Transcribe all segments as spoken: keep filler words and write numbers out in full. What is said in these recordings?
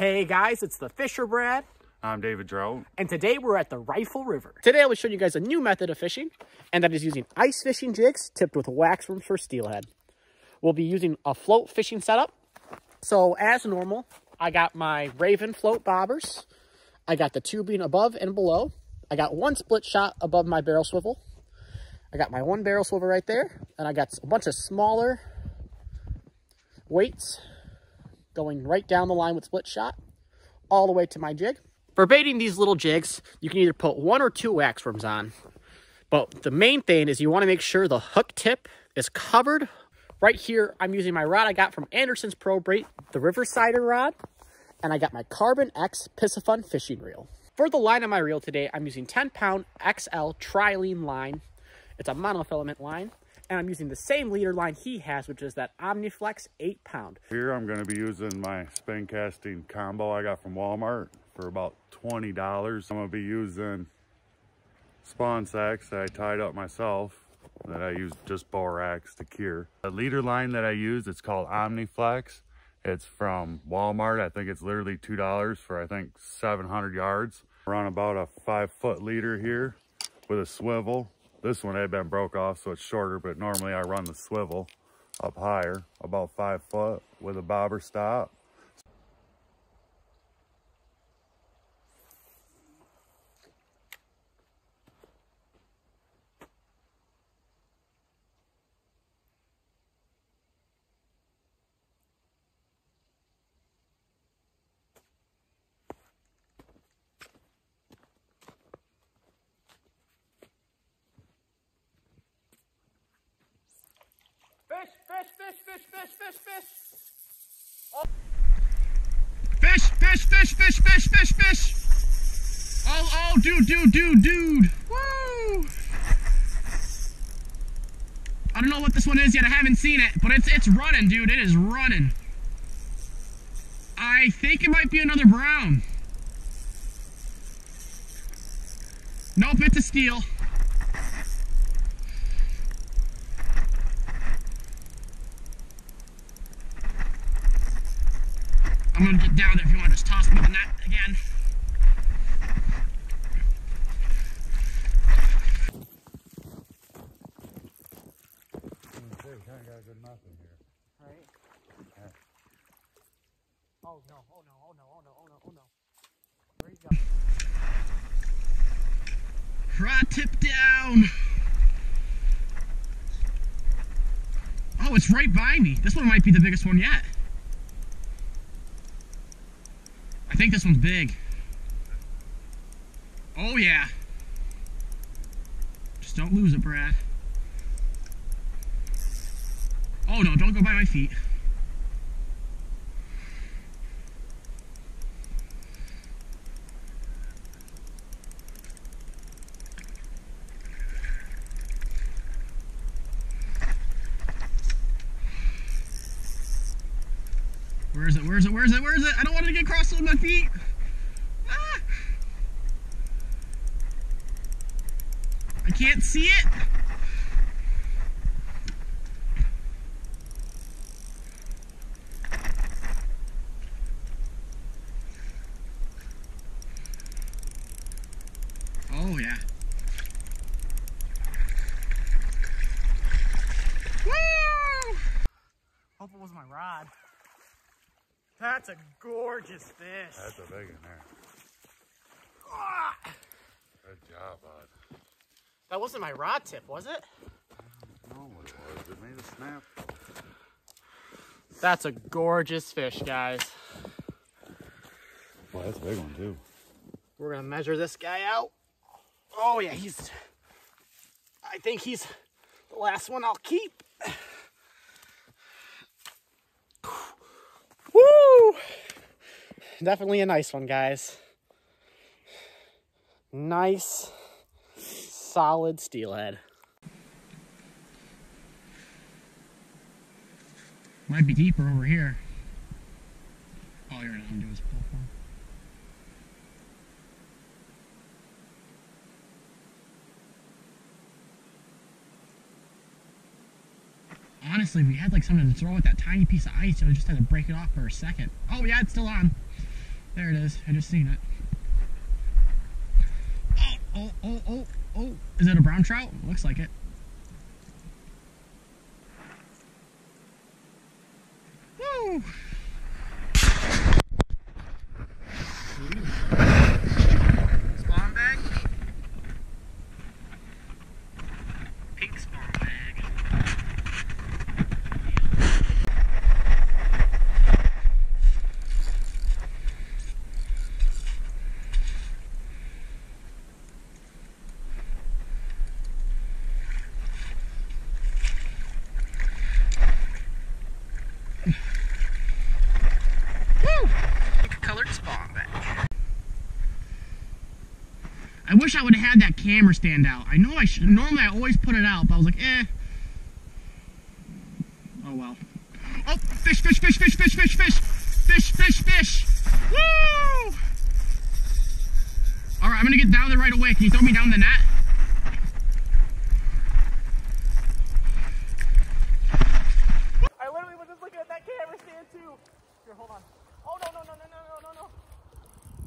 Hey guys, it's the Fisher Brad. I'm David Trout. And today we're at the Rifle River. Today I will show you guys a new method of fishing, and that is using ice fishing jigs tipped with waxworms for steelhead. We'll be using a float fishing setup. So as normal, I got my Raven float bobbers. I got the tubing above and below. I got one split shot above my barrel swivel. I got my one barrel swivel right there. And I got a bunch of smaller weights going right down the line with split shot all the way to my jig. For baiting these little jigs, you can either put one or two waxworms on. But the main thing is you want to make sure the hook tip is covered. Right here, I'm using my rod I got from Anderson's Pro Brate, the Riverside rod. And I got my Carbon X Piscifun fishing reel. For the line on my reel today, I'm using ten pound X L Trilene line. It's a monofilament line. And I'm using the same leader line he has, which is that OmniFlex eight pound. Here I'm going to be using my spin casting combo I got from Walmart for about twenty dollars. I'm going to be using spawn sacks that I tied up myself that I use just Borax to cure. The leader line that I use, it's called OmniFlex. It's from Walmart. I think it's literally two dollars for I think seven hundred yards. We're on about a five foot leader here with a swivel. This one had been broke off, so it's shorter, but normally I run the swivel up higher, about five foot, with a bobber stop. Fish, fish, fish, fish, fish, oh. Fish. Fish, fish, fish, fish, fish, fish. Oh, oh, dude, dude, dude, dude. Woo! I don't know what this one is yet. I haven't seen it, but it's it's running, dude. It is running. I think it might be another brown. Nope, it's a steel. I'm gonna get down there if you wanna just toss me the net again. I kinda got a good nothing here. Right. Yeah. Oh no, oh no, oh no, oh no, oh no, oh no. Where you go? Rod tip down. Oh, it's right by me. This one might be the biggest one yet. I think this one's big. Oh yeah. Just don't lose it, Brad. Oh no, don't go by my feet. Where is it? Where is it? Where is it? Where is it? I don't want it to get crossed on my feet. Ah. I can't see it. Oh yeah. Woo! Hope it was my rod. That's a gorgeous fish. That's a big one there. Ah! Good job, bud. That wasn't my rod tip, was it? I don't know what it was. It made a snap. That's a gorgeous fish, guys. Well, that's a big one, too. We're going to measure this guy out. Oh, yeah, he's... I think he's the last one I'll keep. Woo! Definitely a nice one, guys. Nice, solid steelhead. Might be deeper over here. All you're gonna have to do is pull for him. Honestly, we had like something to throw at that tiny piece of ice, so we just had to break it off for a second. Oh yeah, it's still on. There it is. I just seen it. Oh, oh, oh, oh. Is it a brown trout? Looks like it. Woo! Spawn bag? Pink spawn bag. I wish I would have had that camera stand out. I know I should. Normally I always put it out, but I was like, eh. Oh well. Oh, fish, fish, fish, fish, fish, fish, fish, fish, fish, fish. Woo! All right, I'm gonna get down there right away. Can you throw me down the net? I literally was just looking at that camera stand too. Here, hold on. Oh no, no, no, no, no, no, no, no.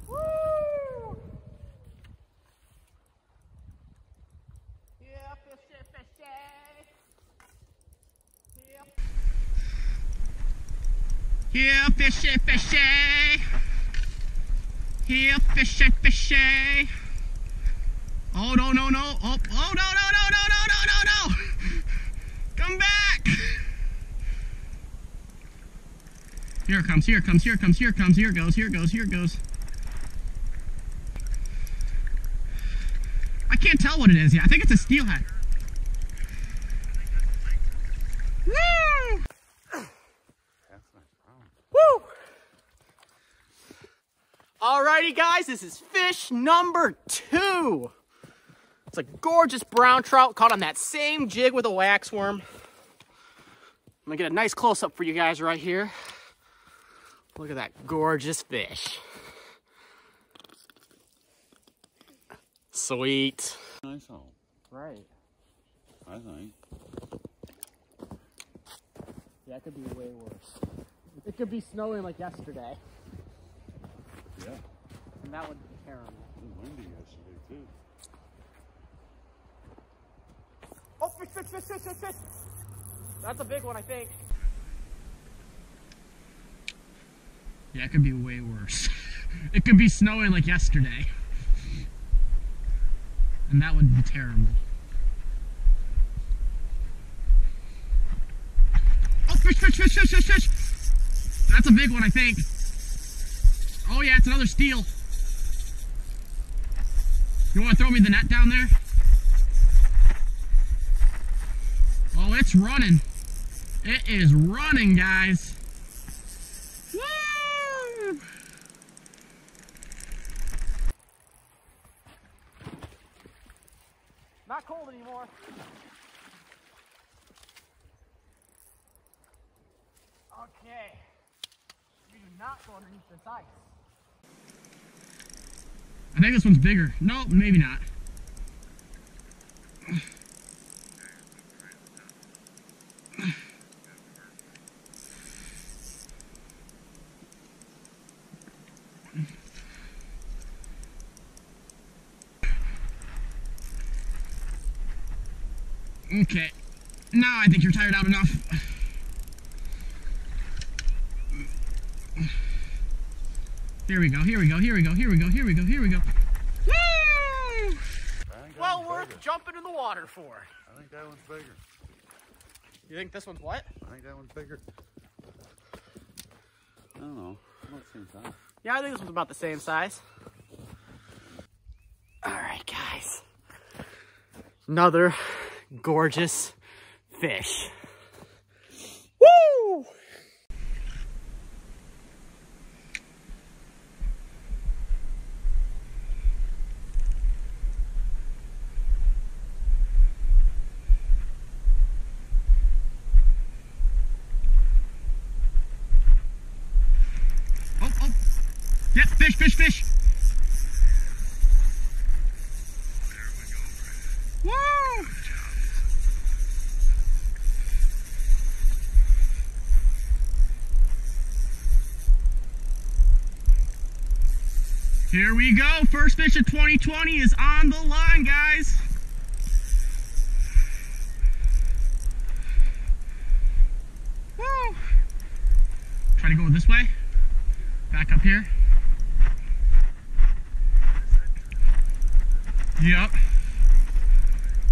Woo! Here, fishy, fishy. Here, fishy, fishy. Oh, no, no, no. Oh, oh, no, no, no, no, no, no, no, no. Come back. Here it comes, here it comes, here it comes, here it comes, here it goes, here it goes, here it goes. I can't tell what it is yet. I think it's a steelhead. Woo! Woo! Alrighty guys, this is fish number two. It's a gorgeous brown trout caught on that same jig with a wax worm. I'm gonna get a nice close-up for you guys right here. Look at that gorgeous fish. Sweet. Nice hole. Right. I think. Yeah, it could be way worse. It could be snowing like yesterday. Yeah. And that would be terrible. It was windy yesterday, too. Oh, fish, fish, fish, fish, fish, fish! That's a big one, I think. Yeah, it could be way worse. It could be snowing like yesterday. And that would be terrible. Oh, fish, fish, fish, fish, fish, fish! That's a big one, I think. Oh yeah, it's another steel. You wanna throw me the net down there? Oh, it's running. It is running, guys. Woo! Not cold anymore. Okay. Not go underneath this ice. I think this one's bigger. Nope, maybe not. Okay. Now I think you're tired out enough. Here we go, here we go, here we go, here we go, here we go, here we go. Woo! Well worth bigger. Jumping in the water for. I think that one's bigger. You think this one's what? I think that one's bigger. I don't know. About the same size. Yeah, I think this one's about the same size. Alright guys. Another gorgeous fish. Woo! Yep, fish, fish, fish. Woo! Here we go. First fish of twenty twenty is on the line, guys. Woo! Try to go this way. Back up here. Yep.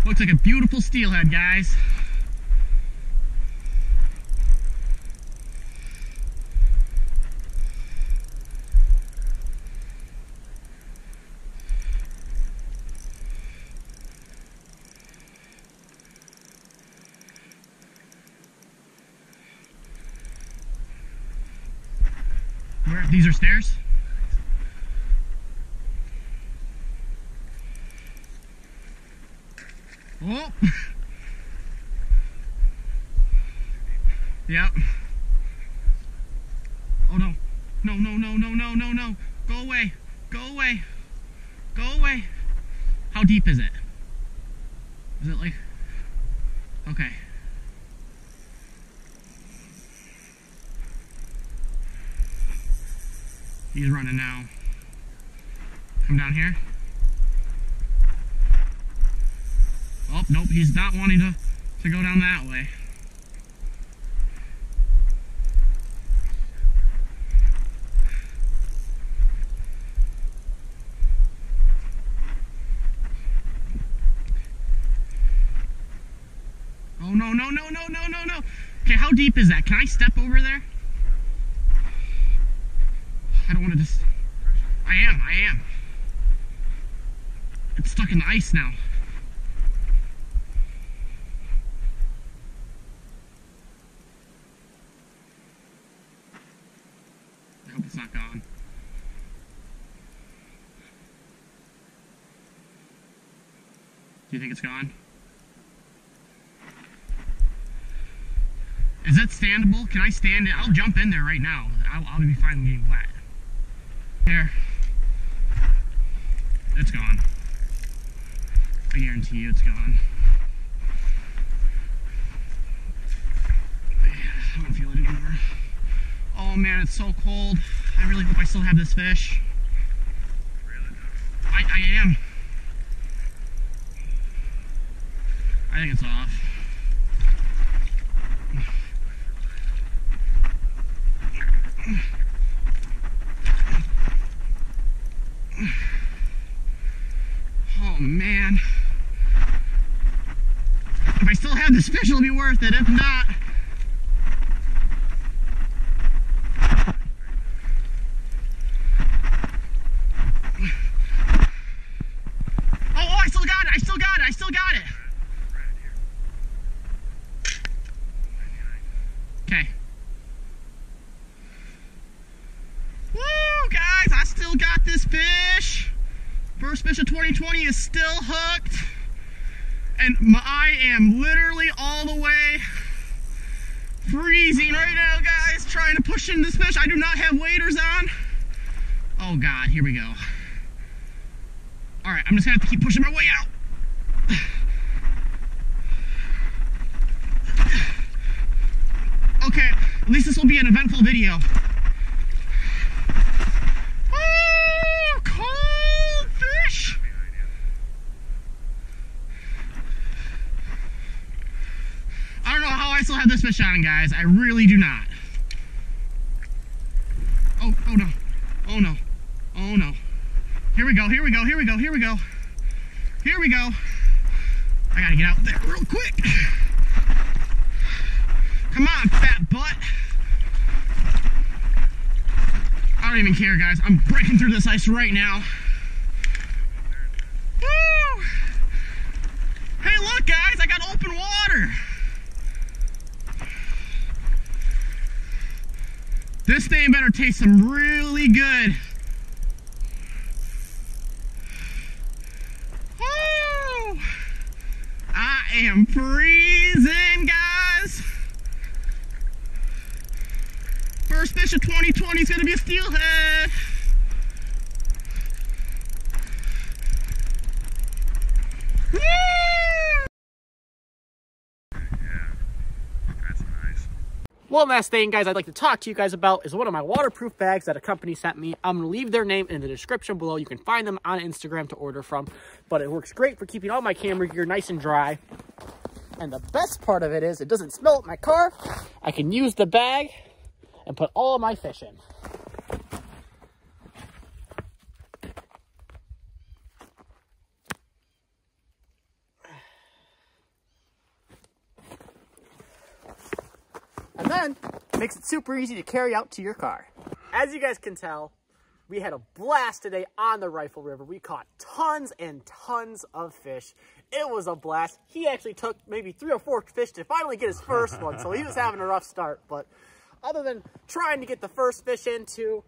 Looks like a beautiful steelhead, guys. Where, these are stairs? Oh. Yeah. Oh no. No, no, no, no, no, no, no. Go away. Go away. Go away. How deep is it? Is it like... Okay. He's running now. Come down here. Oh, nope, he's not wanting to, to go down that way. Oh, no, no, no, no, no, no, no. Okay, how deep is that? Can I step over there? I don't want to just... I am, I am. It's stuck in the ice now. I hope it's not gone. Do you think it's gone? Is it standable? Can I stand it? I'll jump in there right now. I'll, I'll be fine getting wet. There. It's gone. I guarantee you it's gone. I don't feel it anymore. Oh man, it's so cold. I really hope I still have this fish. I, I am. I think it's off. Oh man. If I still have this fish, it'll be worth it. If not... twenty twenty is still hooked, and my, I am literally all the way freezing right now, guys, trying to push in this fish. I do not have waders on. Oh god, here we go. Alright, I'm just gonna have to keep pushing my way out. Okay, at least this will be an eventful video. Have this fish on, guys. I really do not. Oh, oh no. Oh no. Oh no. Here we go. Here we go. Here we go. Here we go. Here we go. I gotta get out there real quick. Come on, fat butt. I don't even care, guys. I'm breaking through this ice right now. Woo! Hey, look, guys. I got open water. This thing better taste some really good. Woo! I am freezing, guys. First fish of twenty twenty is gonna be a steelhead. Woo! Yeah, that's nice. One last thing, guys, I'd like to talk to you guys about is one of my waterproof bags that a company sent me. I'm going to leave their name in the description below. You can find them on Instagram to order from, but it works great for keeping all my camera gear nice and dry. And the best part of it is it doesn't smell up my car. I can use the bag and put all of my fish in. And then it makes it super easy to carry out to your car. As you guys can tell, we had a blast today on the Rifle River. We caught tons and tons of fish. It was a blast. He actually took maybe three or four fish to finally get his first one, so he was having a rough start. But other than trying to get the first fish into,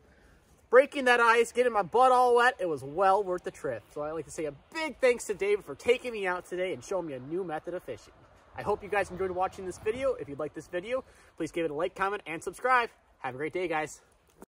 breaking that ice, getting my butt all wet, it was well worth the trip. So I'd like to say a big thanks to David for taking me out today and showing me a new method of fishing. I hope you guys enjoyed watching this video. If you'd like this video, please give it a like, comment, and subscribe. Have a great day, guys.